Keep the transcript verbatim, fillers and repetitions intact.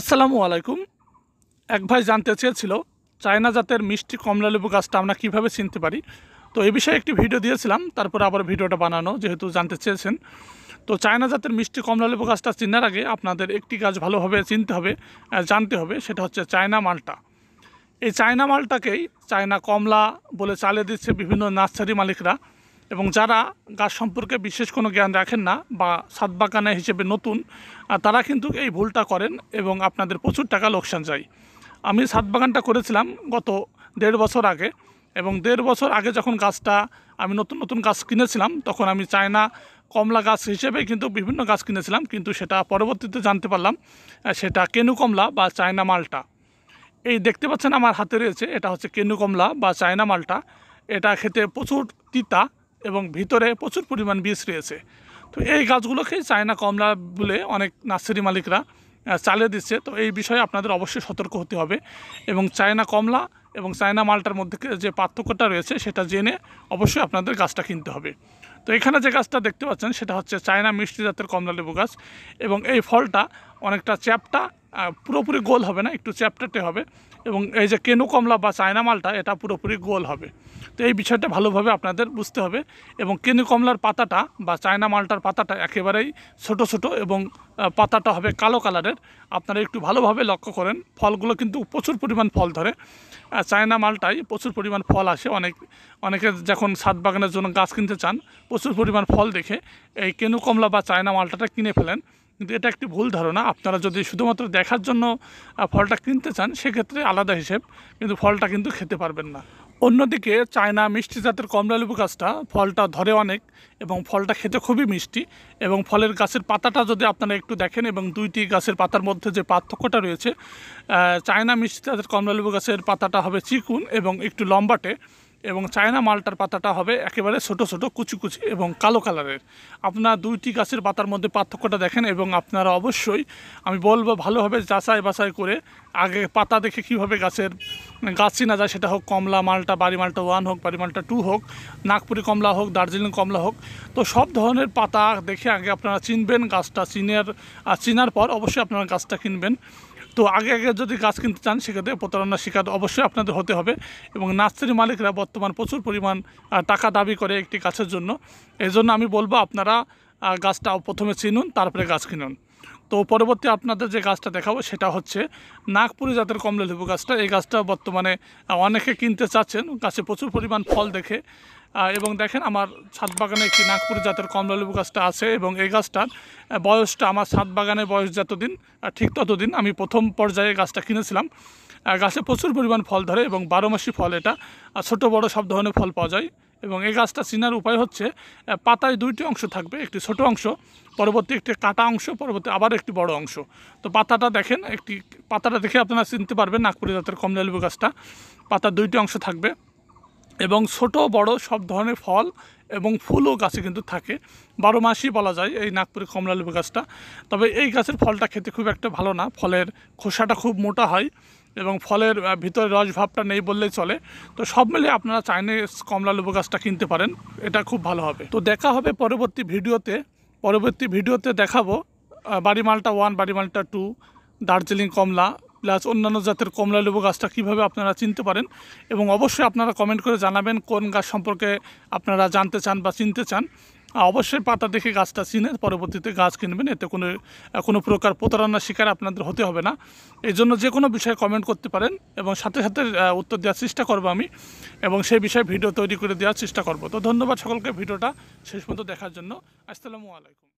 আসসালামু আলাইকুম। এক ভাই জানতে চেয়েছিল চায়না জাতের মিষ্টি কমলা লেবু গাছটা আমরা কীভাবে চিনতে পারি। তো এই বিষয়ে একটি ভিডিও দিয়েছিলাম, তারপর আবার ভিডিওটা বানানো যেহেতু জানতে চেয়েছেন। তো চায়না জাতের মিষ্টি কমলা লেবু গাছটা চিনার আগে আপনাদের একটি গাছ ভালোভাবে চিনতে হবে, জানতে হবে, সেটা হচ্ছে চায়না মালটা। এই চায়না মালটাকেই চায়না কমলা বলে চালিয়ে দিচ্ছে বিভিন্ন নার্সারি মালিকরা, এবং যারা গাছ সম্পর্কে বিশেষ কোনো জ্ঞান রাখেন না বা ছাদ বাগানে হিসেবে নতুন তারা কিন্তু এই ভুলটা করেন এবং আপনাদের প্রচুর টাকা লোকসান যায়। আমি ছাদ বাগানটা করেছিলাম গত দেড় বছর আগে, এবং দেড় বছর আগে যখন গাছটা আমি নতুন নতুন গাছ কিনেছিলাম তখন আমি চায়না কমলা গাছ হিসেবে কিন্তু বিভিন্ন গাছ কিনেছিলাম, কিন্তু সেটা পরবর্তীতে জানতে পারলাম সেটা কেনু কমলা বা চায়না মালটা। এই দেখতে পাচ্ছেন আমার হাতে রয়েছে, এটা হচ্ছে কেনু কমলা বা চায়না মালটা। এটা খেতে প্রচুর তিতা এবং ভিতরে প্রচুর পরিমাণ বীজ রয়েছে। তো এই গাছগুলোকে চায়না কমলা বলে অনেক নার্সারি মালিকরা চালিয়ে দিচ্ছে। তো এই বিষয়ে আপনাদের অবশ্যই সতর্ক হতে হবে, এবং চায়না কমলা এবং চায়না মালটার মধ্যে যে পার্থক্যটা রয়েছে সেটা জেনে অবশ্যই আপনাদের গাছটা কিনতে হবে। তো এখানে যে গাছটা দেখতে পাচ্ছেন সেটা হচ্ছে চায়না মিষ্টি জাতের কমলা লেবু গাছ, এবং এই ফলটা অনেকটা চ্যাপটা, পুরোপুরি গোল হবে না, একটু চ্যাপটাতে হবে, এবং এই যে কেনু কমলা বা চায়না মালটা এটা পুরোপুরি গোল হবে। তো এই বিষয়টা ভালোভাবে আপনাদের বুঝতে হবে, এবং কেনু কমলার পাতাটা বা চায়না মালটার পাতাটা একেবারেই ছোট ছোট এবং পাতাটা হবে কালো কালারের। আপনারা একটু ভালোভাবে লক্ষ্য করেন, ফলগুলো কিন্তু প্রচুর পরিমাণ ফল ধরে। চায়না মালটায় প্রচুর পরিমাণ ফল আসে। অনেক অনেকে যখন ছাদ বাগানের জন্য গাছ কিনতে চান প্রচুর পরিমাণ ফল দেখে এই কেনু কমলা বা চায়না মালটাটা কিনে ফেলেন, কিন্তু এটা একটি ভুল ধারণা। আপনারা যদি শুধুমাত্র দেখার জন্য ফলটা কিনতে চান সেক্ষেত্রে আলাদা হিসেব, কিন্তু ফলটা কিন্তু খেতে পারবেন না। অন্যদিকে চায়না মিষ্টি জাতের কমলা লেবু গাছটা ফলটা ধরে অনেক, এবং ফলটা খেতে খুবই মিষ্টি, এবং ফলের গাছের পাতাটা যদি আপনারা একটু দেখেন এবং দুইটি গাছের পাতার মধ্যে যে পার্থক্যটা রয়েছে, চায়না মিষ্টি জাতের কমলা লেবু গাছের পাতাটা হবে চিকুন এবং একটু লম্বাটে, এবং চায়না মালটার পাতাটা হবে একেবারে ছোট ছোট কুচি কুচি এবং কালো কালারের। আপনারা দুইটি গাছের পাতার মধ্যে পার্থক্যটা দেখেন, এবং আপনারা অবশ্যই আমি বলবো ভালোভাবে যাচাই বাছাই করে আগে পাতা দেখে কীভাবে গাছের গাছ চিনা যায়, সেটা হোক কমলা মালটা, বাড়ি মালটা ওয়ান হোক, বাড়ি মালটা টু হোক, নাগপুরি কমলা হোক, দার্জিলিং কমলা হোক, তো সব ধরনের পাতা দেখে আগে আপনারা চিনবেন গাছটা। চিনার চিনার পর অবশ্যই আপনারা গাছটা কিনবেন। তো আগে আগে যদি গাছ কিনতে চান সেক্ষেত্রে প্রতারণার শিকার অবশ্যই আপনাদের হতে হবে, এবং নার্সারি মালিকরা বর্তমান প্রচুর পরিমাণ টাকা দাবি করে একটি গাছের জন্য। এই জন্য আমি বলবো আপনারা গাছটা প্রথমে চিনুন, তারপরে গাছ কিনুন। তো পরবর্তী আপনাদের যে গাছটা দেখাবো সেটা হচ্ছে নাগপুরি জাতের কমলা লেবু গাছটা। এই গাছটা বর্তমানে অনেকে কিনতে চাচ্ছেন গাছে প্রচুর পরিমাণ ফল দেখে, এবং দেখেন আমার ছাদ বাগানে একটি নাগপুরি জাতের কমলা লেবু গাছটা আছে, এবং এই গাছটার বয়সটা আমার ছাদ বাগানে বয়স যতদিন ঠিক ততদিন আমি প্রথম পর্যায়ে গাছটা কিনেছিলাম। গাছে প্রচুর পরিমাণ ফল ধরে এবং বারো মাসি ফল, এটা ছোটো বড় সব ধরনের ফল পাওয়া যায়। এবং এই গাছটা চিনার উপায় হচ্ছে পাতায় দুইটি অংশ থাকবে, একটি ছোট অংশ, পরবর্তী একটি কাটা অংশ, পরবর্তী আবার একটি বড় অংশ। তো পাতাটা দেখেন, একটি পাতাটা দেখে আপনারা চিনতে পারবেন নাগপুরি জাতের কমলা লেবু গাছটা। পাতার দুইটি অংশ থাকবে এবং ছোট বড় সব ধরনের ফল এবং ফুলও গাছে কিন্তু থাকে, বারো মাসই বলা যায় এই নাগপুরি কমলা লেবু গাছটা। তবে এই গাছের ফলটা খেতে খুব একটা ভালো না, ফলের খোসাটা খুব মোটা হয় এবং ফলের ভিতরে রস ভাবটা নেই বললেই চলে। তো সব মিলে আপনারা চাইনিজ কমলা লেবু গাছটা কিনতে পারেন, এটা খুব ভালো হবে। তো দেখা হবে পরবর্তী ভিডিওতে। পরবর্তী ভিডিওতে দেখাবো বাড়ি মালটা ওয়ান, বাড়ি মালটা টু, দার্জিলিং কমলা প্লাস অন্যান্য জাতের কমলা লেবু গাছটা কীভাবে আপনারা চিনতে পারেন, এবং অবশ্যই আপনারা কমেন্ট করে জানাবেন কোন গাছ সম্পর্কে আপনারা জানতে চান বা চিনতে চান। অবশ্যই পাতা দেখে গাছটা চিনে পরবর্তীতে গাছ কিনবেন, এতে কোনো কোনো প্রকার প্রতারণার শিকার আপনাদের হতে হবে না। এই জন্য যে কোনো বিষয়ে কমেন্ট করতে পারেন এবং সাথে সাথে উত্তর দেওয়ার চেষ্টা করব আমি, এবং সেই বিষয়ে ভিডিও তৈরি করে দেওয়ার চেষ্টা করব। তো ধন্যবাদ সকলকে ভিডিওটা শেষ পর্যন্ত দেখার জন্য। আসসালামু আলাইকুম।